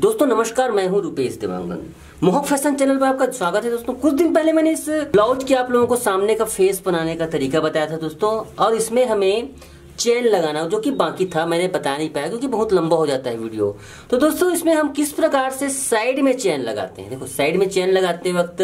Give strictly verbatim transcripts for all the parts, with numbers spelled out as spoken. दोस्तों नमस्कार, मैं हूं रुपेश देवांगन। मोहक फैशन चैनल पर आपका स्वागत है। दोस्तों कुछ दिन पहले मैंने इस ब्लाउज के आप लोगों को सामने का फेस बनाने का तरीका बताया था दोस्तों, और इसमें हमें चेन लगाना जो कि बाकी था मैंने बता नहीं पाया क्योंकि बहुत लंबा हो जाता है वीडियो। तो दोस्तों इसमें हम किस प्रकार से साइड में चेन लगाते हैं, देखो साइड में चेन लगाते वक्त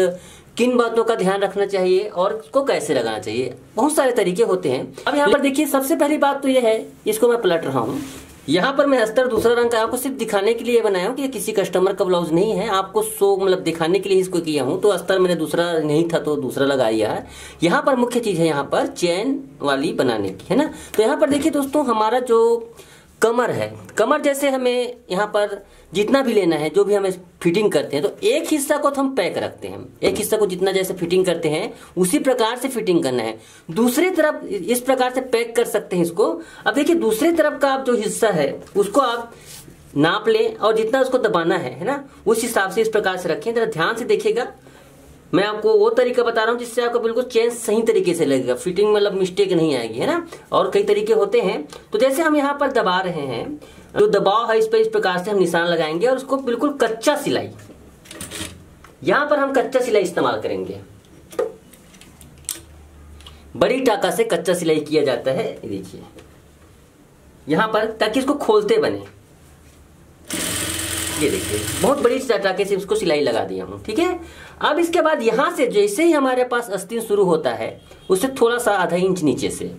किन बातों का ध्यान रखना चाहिए और इसको कैसे लगाना चाहिए, बहुत सारे तरीके होते हैं। अब यहाँ पर देखिए, सबसे पहली बात तो यह है, इसको मैं पलट रहा हूँ। यहाँ पर मैं अस्तर दूसरा रंग का आपको सिर्फ दिखाने के लिए बनाया हूँ कि किसी कस्टमर का ब्लाउज नहीं है, आपको शो मतलब दिखाने के लिए इसको किया हूँ। तो अस्तर मैंने दूसरा नहीं था तो दूसरा लगाया है। यहाँ पर मुख्य चीज है यहाँ पर चैन वाली बनाने की, है ना। तो यहाँ पर देखिए दोस्तों, हमारा जो कमर है, कमर जैसे हमें यहाँ पर जितना भी लेना है, जो भी हमें फिटिंग करते हैं, तो एक हिस्सा को हम पैक रखते हैं, एक हिस्सा को जितना जैसे फिटिंग करते हैं उसी प्रकार से फिटिंग करना है। दूसरी तरफ इस प्रकार से पैक कर सकते हैं इसको। अब देखिए दूसरी तरफ का आप जो हिस्सा है उसको आप नाप लें और जितना उसको दबाना है, है ना, उस हिसाब से इस प्रकार से रखें। जरा ध्यान से देखिएगा, मैं आपको वो तरीका बता रहा हूँ जिससे आपका बिल्कुल चेन सही तरीके से लगेगा, फिटिंग मतलब मिस्टेक नहीं आएगी, है ना। और कई तरीके होते हैं। तो जैसे हम यहाँ पर दबा रहे हैं, जो दबाव है इस पर इस प्रकार से हम निशान लगाएंगे और उसको बिल्कुल कच्चा सिलाई, यहाँ पर हम कच्चा सिलाई इस्तेमाल करेंगे। बड़ी टाका से कच्चा सिलाई किया जाता है, देखिए यहाँ पर, ताकि इसको खोलते बने। ये देखिए बहुत बड़ी चटाके से उसको सिलाई लगा दिया हूँ, ठीक है। अब इसके बाद यहाँ से जैसे ही हमारे पास आस्तीन शुरू होता है उससे थोड़ा सा आधा इंच नीचे से,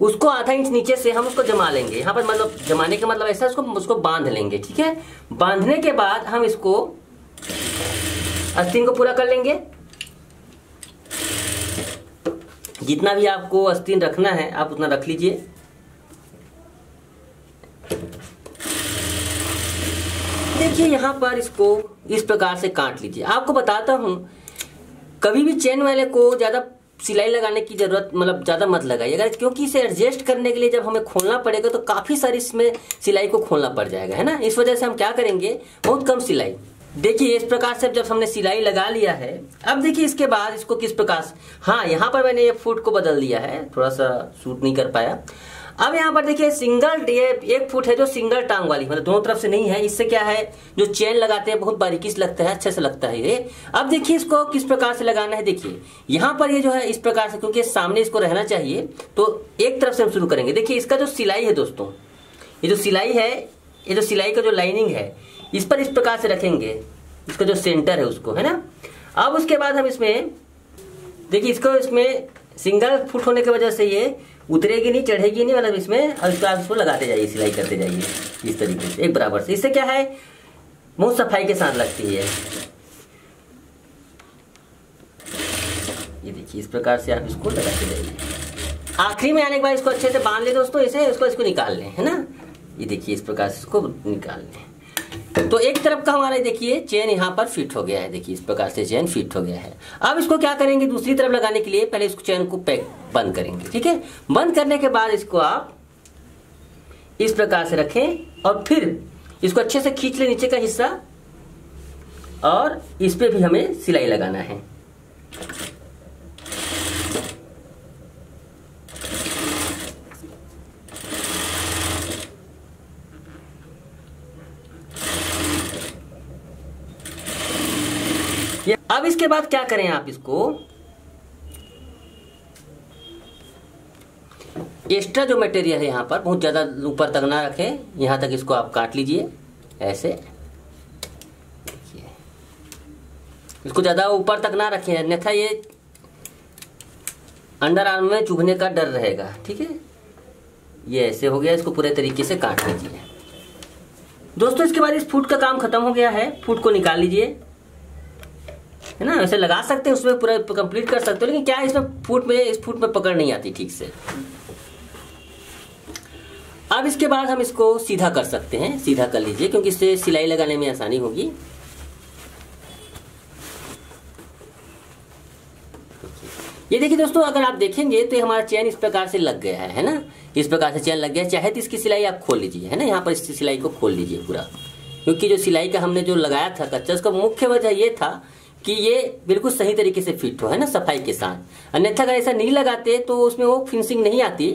उसको आधा इंच नीचे से हम उसको जमा लेंगे। यहाँ पर मतलब जमाने का मतलब ऐसा, उसको उसको बांध लेंगे, ठीक है। बांधने के बाद हम इसको आस्तीन को पूरा कर लेंगे। जितना भी आपको आस्तीन रखना है आप उतना रख लीजिए। देखिए यहाँ पर इसको इस प्रकार से काट लीजिए। आपको बताता हूँ, कभी भी चेन वाले को ज़्यादा सिलाई लगाने की जरूरत मतलब ज़्यादा मत लगाइएगा, क्योंकि इसे एडजस्ट करने के लिए जब हमें खोलना पड़ेगा तो काफ़ी सारी इसमें सिलाई को खोलना पड़ जाएगा, है ना। इस वजह से हम क्या करेंगे, बहुत कम सिलाई। देखिए इस प्रकार से जब हमने सिलाई लगा लिया है, अब देखिए इसके बाद इसको किस प्रकार से, हाँ यहाँ पर मैंने ये फुट को बदल दिया है, थोड़ा सा शूट नहीं कर पाया। अब यहाँ पर देखिए सिंगल एक फुट है जो सिंगल टांग वाली, मतलब दोनों तरफ से नहीं है। इससे क्या है, जो चेन लगाते हैं बहुत बारीकी से लगता है, अच्छे से लगता है ये। अब देखिए इसको किस प्रकार से लगाना है। देखिए यहाँ पर ये जो है इस प्रकार से, क्योंकि सामने इसको रहना चाहिए, तो एक तरफ से हम शुरू करेंगे। देखिए इसका जो सिलाई है दोस्तों, ये जो सिलाई है, ये जो सिलाई का जो लाइनिंग है इस पर इस प्रकार से रखेंगे, इसका जो सेंटर है उसको, है ना। अब उसके बाद हम इसमें देखिए, इसको इसमें सिंगल फुट होने की वजह से ये उतरेगी नहीं, चढ़ेगी नहीं, मतलब इसमें आप इसको लगाते जाइए, सिलाई करते जाइए इस तरीके से एक बराबर से। इससे क्या है, बहुत सफाई के साथ लगती है। ये देखिए इस प्रकार से आप इसको लगाते जाइए। आखिरी में आने के बाद इसको अच्छे से बांध ले दोस्तों, इसे इसको इसको निकाल लें, है ना। ये देखिए इस प्रकार से इसको निकाल लें। तो एक तरफ का हमारा देखिए चेन यहाँ पर फिट हो गया है। देखिए इस प्रकार से चेन फिट हो गया है। अब इसको क्या करेंगे, दूसरी तरफ लगाने के लिए पहले इसको चेन को पैक बंद करेंगे, ठीक है। बंद करने के बाद इसको आप इस प्रकार से रखें और फिर इसको अच्छे से खींच लें नीचे का हिस्सा, और इस पर भी हमें सिलाई लगाना है। अब इसके बाद क्या करें, आप इसको एक्स्ट्रा जो मटेरियल है यहाँ पर बहुत ज्यादा ऊपर तक ना रखें, यहाँ तक इसको आप काट लीजिए ऐसे। इसको ज्यादा ऊपर तक ना रखें, अन्यथा ये अंडर आर्म में चुभने का डर रहेगा, ठीक है। ये ऐसे हो गया, इसको पूरे तरीके से काट लीजिए दोस्तों। इसके बाद इस फूट का काम खत्म हो गया है। फूट को निकाल लीजिए, है ना। ऐसे लगा सकते हैं, उसमें पूरा कंप्लीट कर सकते हो, लेकिन क्या इसमें फूट में इस फूट में पकड़ नहीं आती ठीक से। अब इसके बाद हम इसको सीधा कर सकते हैं, सीधा कर लीजिए क्योंकि इससे सिलाई लगाने में आसानी होगी। ये देखिए दोस्तों, अगर आप देखेंगे तो हमारा चैन इस प्रकार से लग गया है, है ना। इस प्रकार से चैन लग गया। चाहे तो इसकी सिलाई आप खोल लीजिए, है ना। यहाँ पर इसकी सिलाई को खोल लीजिए पूरा, क्योंकि जो सिलाई का हमने जो लगाया था कच्चा, उसका मुख्य वजह यह था कि ये बिल्कुल सही तरीके से फिट हो, है ना, सफाई के साथ। अन्यथा अगर ऐसा नहीं लगाते तो उसमें वो फिनिशिंग नहीं आती।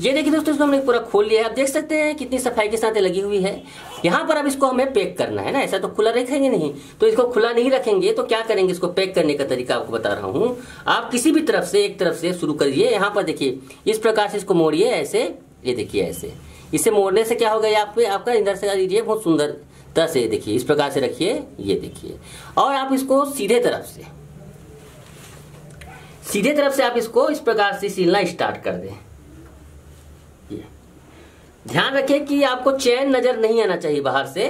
ये देखिए दोस्तों, इसको हमने पूरा खोल लिया है। आप देख सकते हैं कितनी सफाई के साथ लगी हुई है। यहाँ पर अब इसको हमें पैक करना है ना, ऐसा तो खुला रखेंगे नहीं, तो इसको खुला नहीं रखेंगे तो क्या करेंगे, इसको पैक करने का तरीका आपको बता रहा हूँ। आप किसी भी तरफ से एक तरफ से शुरू करिए। यहाँ पर देखिए इस प्रकार से इसको मोड़िए ऐसे, ये देखिए ऐसे। इसे मोड़ने से क्या होगा, ये आप आपका इधर से लीजिए बहुत सुंदर तरह से, देखिए इस प्रकार से रखिए, ये देखिए। और आप इसको सीधे तरफ से सीधे तरफ से आप इसको इस प्रकार से सिलना स्टार्ट कर दें। ध्यान रखें कि आपको चैन नजर नहीं आना चाहिए बाहर से।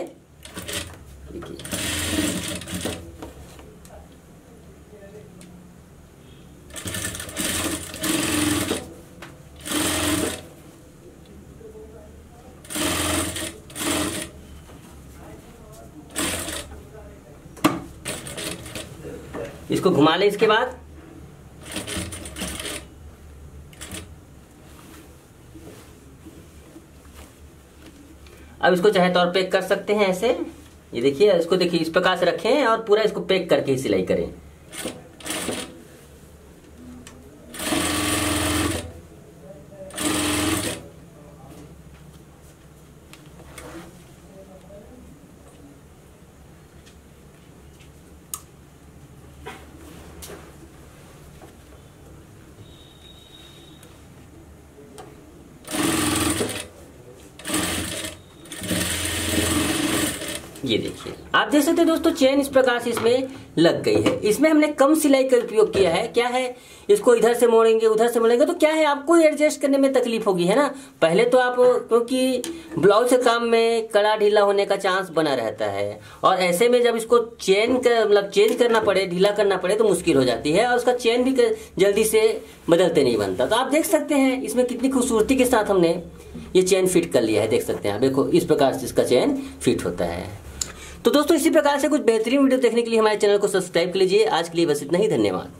देखिए इसको घुमा लें। इसके बाद अब इसको चाहे तो और पैक कर सकते हैं ऐसे, ये देखिए। इसको देखिए इस प्रकार से रखें और पूरा इसको पैक करके ही सिलाई करें। ये देखिए आप देख सकते हैं दोस्तों, चेन इस प्रकार से इसमें लग गई है। इसमें हमने कम सिलाई का उपयोग किया है। क्या है, इसको इधर से मोड़ेंगे उधर से मोड़ेंगे तो क्या है, आपको एडजस्ट करने में तकलीफ होगी, है ना। पहले तो आप, क्योंकि ब्लाउज के काम में कड़ा ढीला होने का चांस बना रहता है, और ऐसे में जब इसको चेन कर, मतलब चेंज करना पड़े, ढीला करना पड़े तो मुश्किल हो जाती है, और उसका चेन भी जल्दी से बदलते नहीं बनता। तो आप देख सकते हैं इसमें कितनी खूबसूरती के साथ हमने ये चेन फिट कर लिया है। देख सकते हैं आप, देखो इस प्रकार से इसका चेन फिट होता है। तो दोस्तों इसी प्रकार से कुछ बेहतरीन वीडियो देखने के लिए हमारे चैनल को सब्सक्राइब कर लीजिए। आज के लिए बस इतना ही, धन्यवाद।